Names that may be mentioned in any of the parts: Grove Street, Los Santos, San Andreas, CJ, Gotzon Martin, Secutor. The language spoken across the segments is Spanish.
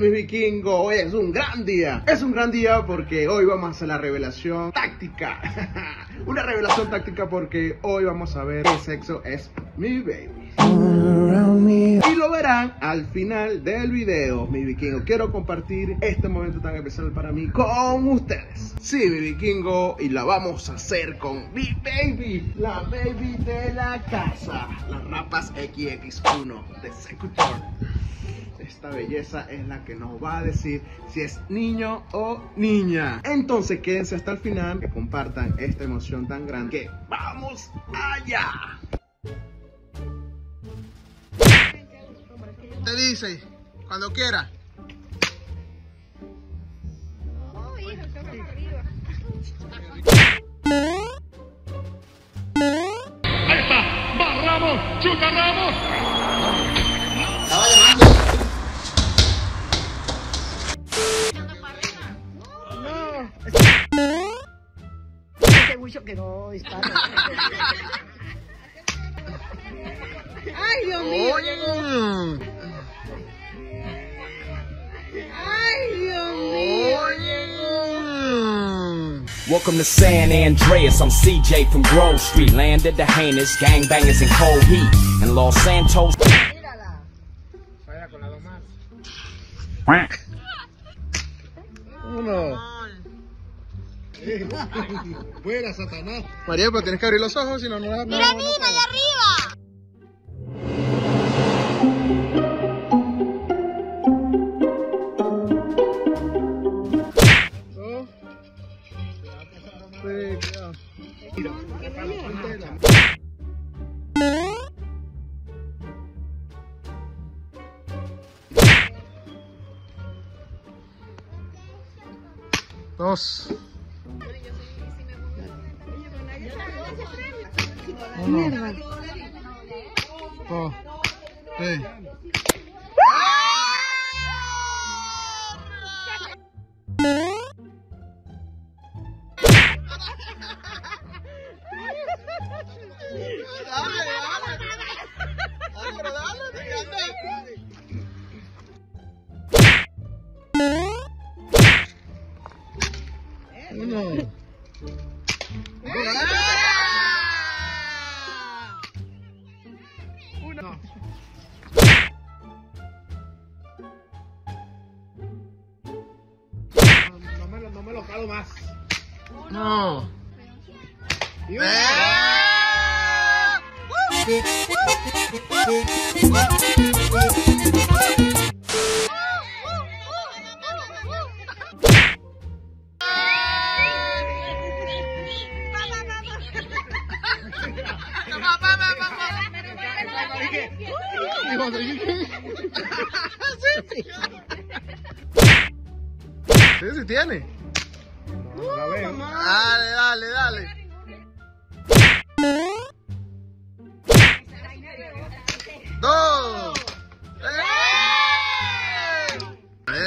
Mis vikingos, hoy es un gran día. Es un gran día porque hoy vamos a hacer la revelación táctica. Una revelación táctica porque hoy vamos a ver qué sexo es mi baby. Y lo verán al final del video, mi vikingo. Quiero compartir este momento tan especial para mí con ustedes. Sí, mi vikingo, y la vamos a hacer con mi baby, la baby de la casa, las rapas XX1 de Secutor. Esta belleza es la que nos va a decir si es niño o niña. Entonces quédense hasta el final, que compartan esta emoción tan grande. Que vamos allá. Te dice cuando quiera. No, hijo, está arriba. Ahí está, va Ramos, chuta Ramos. Estaba llamando. Que no dispara. Ay, Dios mío. Ay, Dios mío. Welcome to San Andreas. I'm CJ from Grove Street. Landed the heinous gangbangers in cold heat in Los Santos. Mírala. Vaya con las dos manos. Uno. Fuera, Satanás. María, pero tienes que abrir los ojos, si no, no vas a... ¡Mira arriba, no, allá arriba! ¿Dos? Sí, cuidado. Mira, dos. Uno, dos, tres. Uno. No lo jalo más. No. Sí, sí tiene. Dale, dale, dale. Dos. ¡Eh!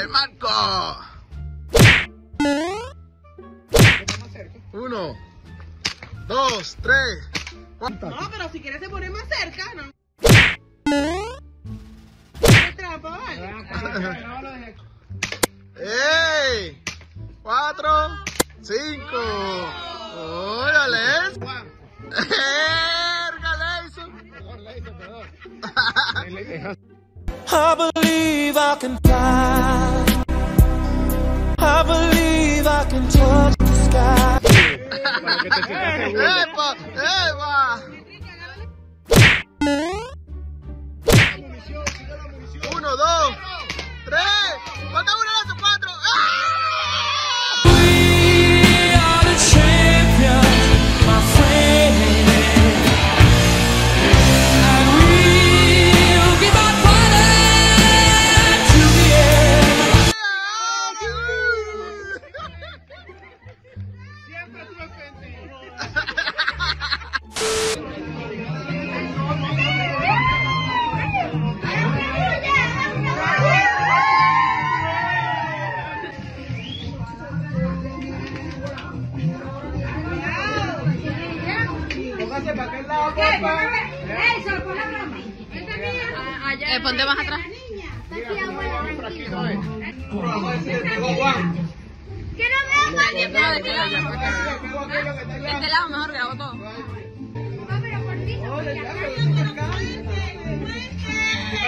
¡El marco! Uno. Dos, tres. ¿Cuántas? No, pero si quieres se pone más cerca, ¿no? ¿Qué trampa, vale? ¡Ey! Cuatro. Cinco. ¡Órale! I believe I can fly. I believe I can touch the sky. ¡Epa! ¡Epa! ¡Uno, dos, tres! vas atrás. Que no me hagas de este lado mejor grabo todo. No,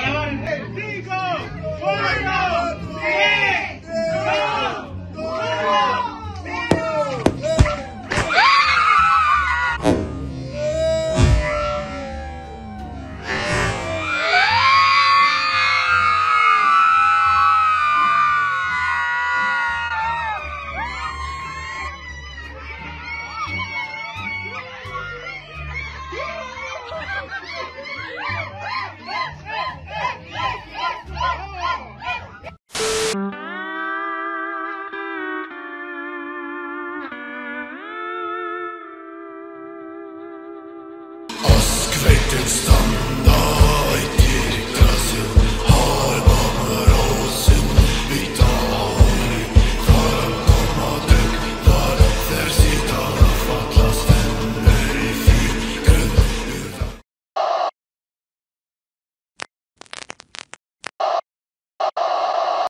pero por ti.